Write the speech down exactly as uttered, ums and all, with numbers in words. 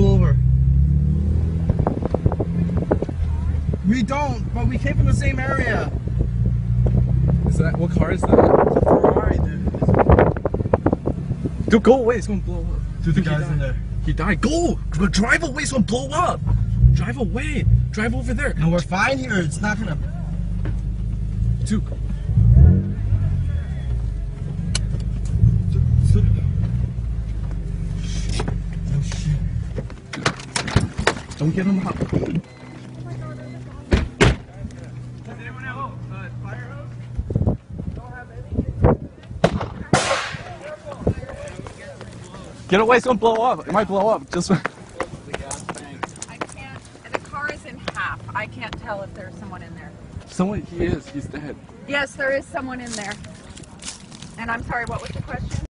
pull over. We don't, but we came from the same area. Is that, what car is that? It's a Ferrari, dude. Dude, go away, it's gonna blow up. Dude, the guy's in there. He died. Go! Drive away, it's gonna blow up! Drive away! Drive over there! No, we're fine here, it's not gonna... Dude. Oh shit. Don't get on the hop. Get away, it's gonna blow up. It might blow up. Just. I can't. The car is in half. I can't tell if there's someone in there. Someone, he is. He's dead. Yes, there is someone in there. And I'm sorry, what was the question?